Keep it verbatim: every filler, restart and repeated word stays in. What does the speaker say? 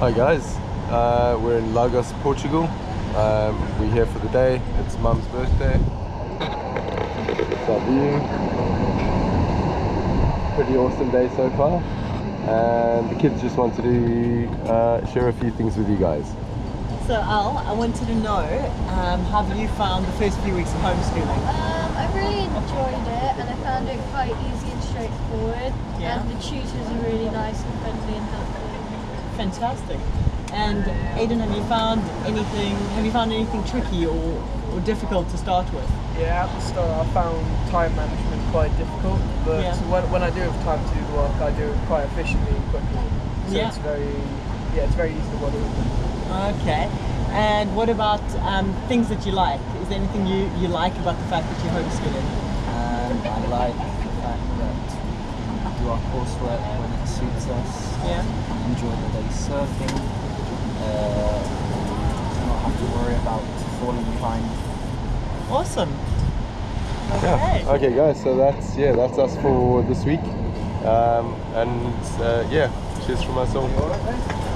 Hi guys, uh, we're in Lagos, Portugal. Um, we're here for the day. It's Mum's birthday. It's our view. Pretty awesome day so far. And the kids just want to do, uh, share a few things with you guys. So Al, I wanted to know, um, how have you found the first few weeks of homeschooling? Um, I really enjoyed it and I found it quite easy and straightforward. Yeah. And the tutors are really nice and friendly and helpful. Fantastic. And Aiden, have you found anything? Have you found anything tricky or, or difficult to start with? Yeah, at the start I found time management quite difficult, but yeah. when, when I do have time to do the work, I do it quite efficiently and quickly. So yeah. it's very, yeah, it's very easy to work with. Okay. And what about um, things that you like? Is there anything you you like about the fact that you're homeschooling? Um, I like the fact that we do our coursework when it suits us. Yeah. Enjoy the day surfing. Uh, not have to worry about falling behind. Awesome. Okay. Yeah. Okay, guys. So that's yeah, that's us for this week. Um, and uh, yeah, cheers from us all.